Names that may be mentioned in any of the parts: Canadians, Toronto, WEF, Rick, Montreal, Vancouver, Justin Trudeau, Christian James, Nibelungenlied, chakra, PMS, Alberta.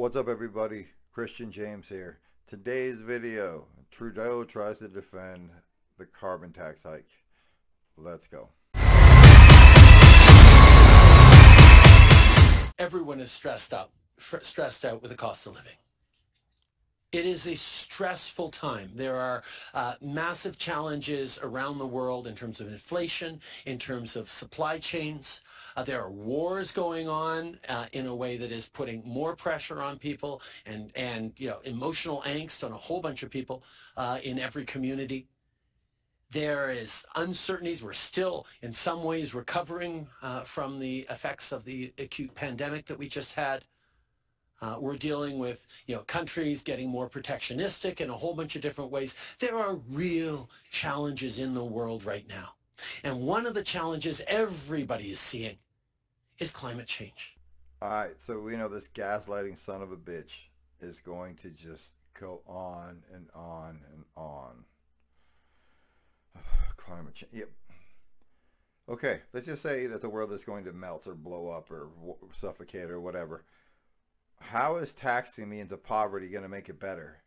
What's up, everybody? Christian James here. Today's video, Trudeau tries to defend the carbon tax hike. Let's go. Everyone is stressed out with the cost of living. It is a stressful time. There are massive challenges around the world in terms of inflation, in terms of supply chains. There are wars going on in a way that is putting more pressure on people and you know, emotional angst on a whole bunch of people in every community. There is uncertainties. We're still in some ways recovering from the effects of the acute pandemic that we just had. We're dealing with, you know, countries getting more protectionistic in a whole bunch of different ways. There are real challenges in the world right now. And one of the challenges everybody is seeing is climate change. All right, so we know this gaslighting son of a bitch is going to just go on and on and on. Climate change, yep. Okay, let's just say that the world is going to melt or blow up or suffocate or whatever. How is taxing me into poverty going to make it better?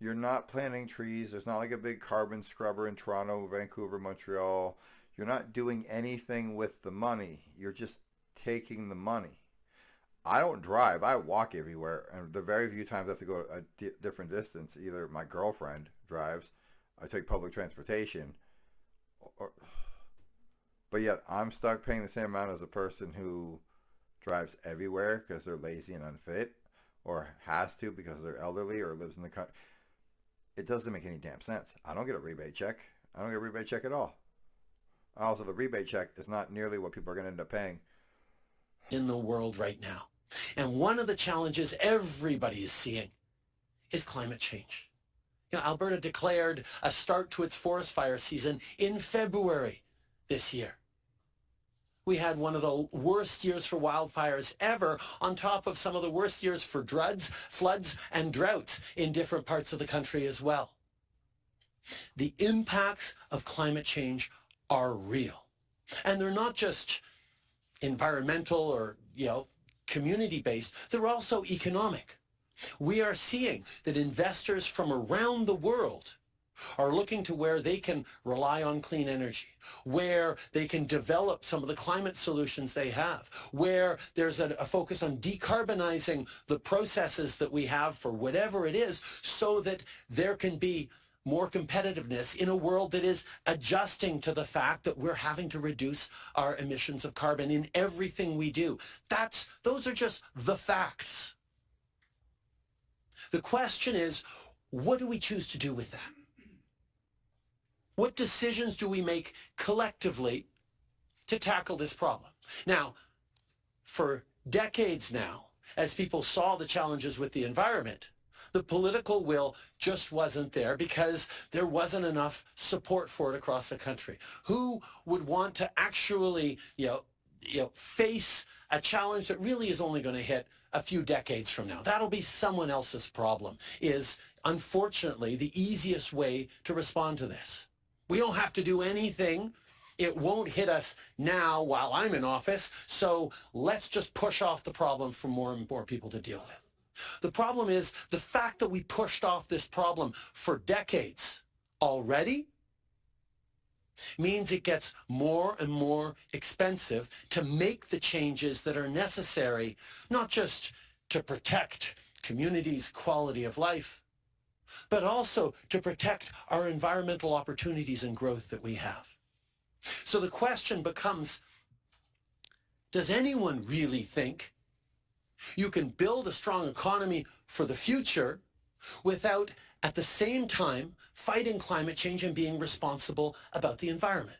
You're not planting trees. There's not like a big carbon scrubber in Toronto, Vancouver, Montreal. You're not doing anything with the money. You're just taking the money. I don't drive. I walk everywhere. And the very few times I have to go a different distance, either my girlfriend drives, I take public transportation, but yet I'm stuck paying the same amount as a person who drives everywhere because they're lazy and unfit, or has to because they're elderly or lives in the country. It doesn't make any damn sense. I don't get a rebate check. I don't get a rebate check at all. Also, the rebate check is not nearly what people are going to end up paying in the world right now. And one of the challenges everybody is seeing is climate change. You know, Alberta declared a start to its forest fire season in February this year. We had one of the worst years for wildfires ever, on top of some of the worst years for droughts, floods, and droughts in different parts of the country as well. The impacts of climate change are real. And they're not just environmental or, you know, community-based. They're also economic. We are seeing that investors from around the world are looking to where they can rely on clean energy, where they can develop some of the climate solutions they have, where there's a focus on decarbonizing the processes that we have for whatever it is, so that there can be more competitiveness in a world that is adjusting to the fact that we're having to reduce our emissions of carbon in everything we do. Those are just the facts. The question is, what do we choose to do with that? What decisions do we make collectively to tackle this problem? Now, for decades now, as people saw the challenges with the environment, the political will just wasn't there because there wasn't enough support for it across the country. Who would want to actually, you know, face a challenge that really is only going to hit a few decades from now? That'll be someone else's problem, is unfortunately the easiest way to respond to this. We don't have to do anything. It won't hit us now while I'm in office, so let's just push off the problem for more and more people to deal with. The problem is the fact that we pushed off this problem for decades already means it gets more and more expensive to make the changes that are necessary, not just to protect communities' quality of life, but also to protect our environmental opportunities and growth that we have. So the question becomes, does anyone really think you can build a strong economy for the future without at the same time fighting climate change and being responsible about the environment?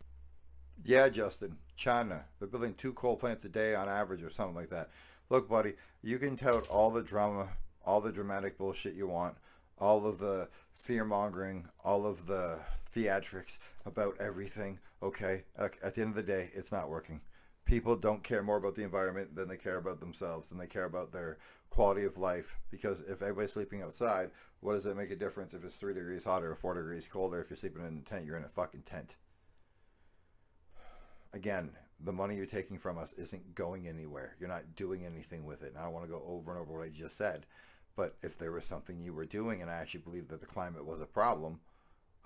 Yeah, Justin, China, they're building 2 coal plants a day on average or something like that. Look, buddy, you can tout all the drama, all the dramatic bullshit you want, all of the fear-mongering, all of the theatrics about everything, okay? At the end of the day, it's not working. People don't care more about the environment than they care about themselves, than they care about their quality of life, because if everybody's sleeping outside, what does it make a difference if it's 3 degrees hotter or 4 degrees colder? If you're sleeping in a tent, you're in a fucking tent. Again, the money you're taking from us isn't going anywhere. You're not doing anything with it. And I don't want to go over and over what I just said, but if there was something you were doing and I actually believed that the climate was a problem,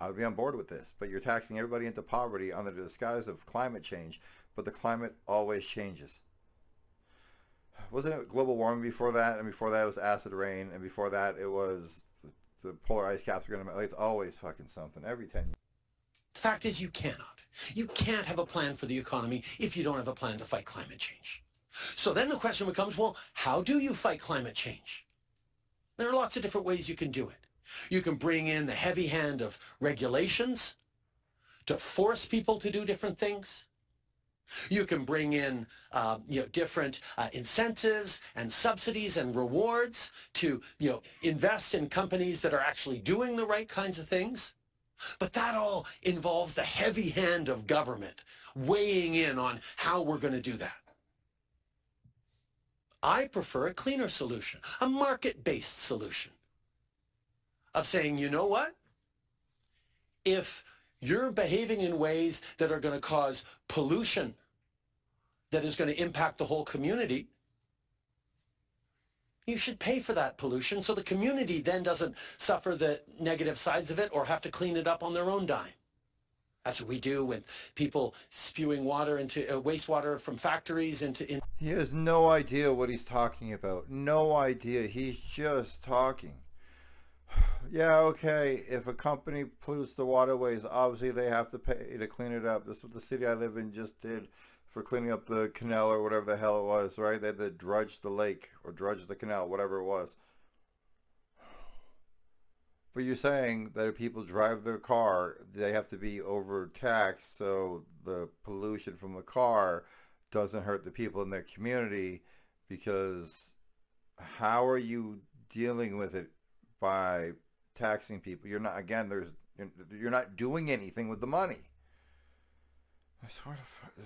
I would be on board with this. But you're taxing everybody into poverty under the disguise of climate change, but the climate always changes. Wasn't it global warming before that? And before that it was acid rain, and before that it was the polar ice caps are going to melt. It's always fucking something, every 10 years. The fact is you cannot. You can't have a plan for the economy if you don't have a plan to fight climate change. So then the question becomes, well, how do you fight climate change? There are lots of different ways you can do it. You can bring in the heavy hand of regulations to force people to do different things. You can bring in different incentives and subsidies and rewards to invest in companies that are actually doing the right kinds of things. But that all involves the heavy hand of government weighing in on how we're going to do that. I prefer a cleaner solution, a market-based solution of saying, you know what? If you're behaving in ways that are going to cause pollution that is going to impact the whole community, you should pay for that pollution so the community then doesn't suffer the negative sides of it or have to clean it up on their own dime. That's what we do with people spewing water into wastewater from factories into... He has no idea what he's talking about. No idea. He's just talking. Yeah, okay, if a company pollutes the waterways, obviously they have to pay to clean it up. This is what the city I live in just did for cleaning up the canal or whatever the hell it was, right? They had to drudge the lake or drudge the canal, whatever it was. But you're saying that if people drive their car, they have to be overtaxed so the pollution from the car doesn't hurt the people in their community, because how are you dealing with it? By taxing people, you're not, again, you're not doing anything with the money. I sort of,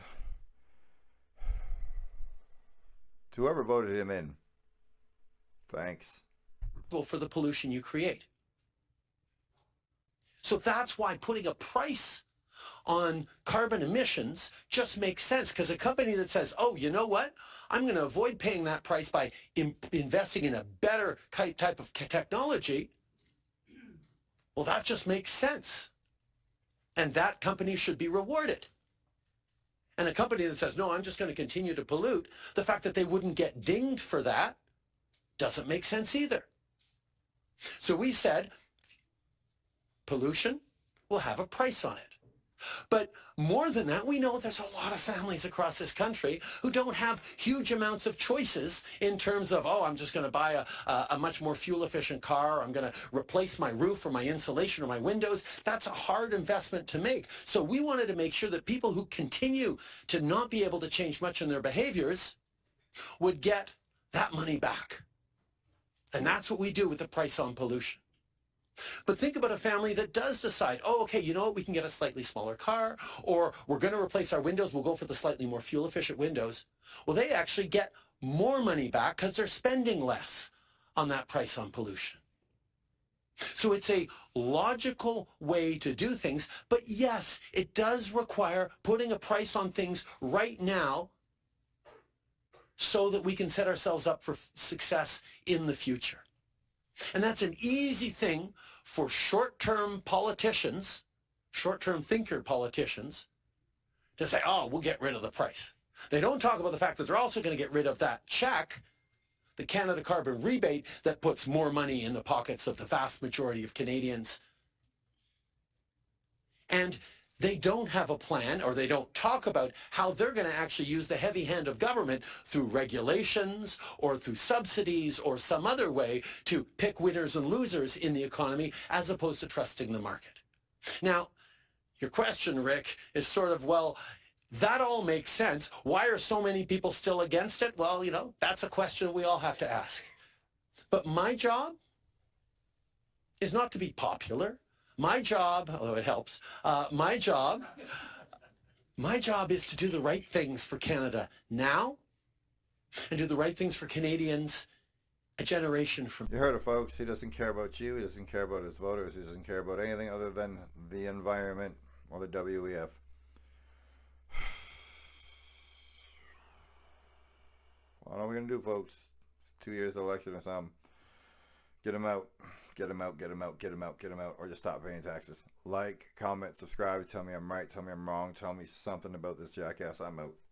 to whoever voted him in, thanks. Well, for the pollution you create. So that's why putting a price on carbon emissions just makes sense, because a company that says, oh, you know what, I'm going to avoid paying that price by investing in a better type of technology, well, that just makes sense, and that company should be rewarded. And a company that says, no, I'm just going to continue to pollute, the fact that they wouldn't get dinged for that doesn't make sense either. So we said pollution will have a price on it. But more than that, we know there's a lot of families across this country who don't have huge amounts of choices in terms of, oh, I'm just going to buy a much more fuel-efficient car, or I'm going to replace my roof or my insulation or my windows. That's a hard investment to make. So we wanted to make sure that people who continue to not be able to change much in their behaviors would get that money back. And that's what we do with the price on pollution. But think about a family that does decide, oh, okay, you know what, we can get a slightly smaller car, or we're going to replace our windows, we'll go for the slightly more fuel-efficient windows. Well, they actually get more money back because they're spending less on that price on pollution. So it's a logical way to do things, but yes, it does require putting a price on things right now so that we can set ourselves up for success in the future. And that's an easy thing for short-term politicians, short-term thinker politicians, to say, oh, we'll get rid of the price. They don't talk about the fact that they're also going to get rid of that check, the Canada Carbon Rebate, that puts more money in the pockets of the vast majority of Canadians. And they don't have a plan, or they don't talk about how they're going to actually use the heavy hand of government through regulations or through subsidies or some other way to pick winners and losers in the economy, as opposed to trusting the market. Now, your question, Rick, is sort of, well, that all makes sense. Why are so many people still against it? Well, you know, that's a question we all have to ask. But my job is not to be popular. My job, although it helps, my job is to do the right things for Canada now, and do the right things for Canadians a generation from now. You heard it, folks. He doesn't care about you. He doesn't care about his voters. He doesn't care about anything other than the environment or the WEF. I don't know what we're going to do, folks. It's 2 years election or something. Get them out. Get them out. Get them out. Get them out. Get them out. Or just stop paying taxes. Like, comment, subscribe. Tell me I'm right. Tell me I'm wrong. Tell me something about this jackass. I'm out.